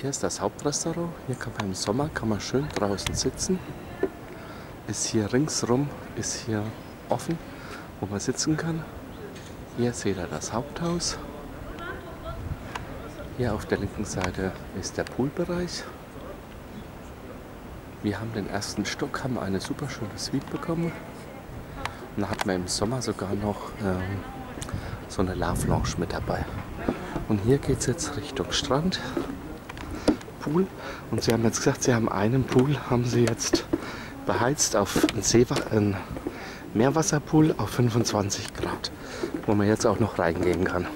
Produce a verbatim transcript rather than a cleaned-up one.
Hier ist das Hauptrestaurant. Hier kann man im Sommer kann man schön draußen sitzen. Ist hier ringsrum, ist hier offen, wo man sitzen kann. Hier seht ihr das Haupthaus. Hier auf der linken Seite ist der Poolbereich. Wir haben den ersten Stock, haben eine super schöne Suite bekommen. Und da hat man im Sommer sogar noch ähm, so eine Love Lounge mit dabei. Und hier geht es jetzt Richtung Strand, Pool. Und sie haben jetzt gesagt, sie haben einen Pool, haben sie jetzt beheizt auf einen, See, einen Meerwasserpool auf fünfundzwanzig Grad, wo man jetzt auch noch reingehen kann.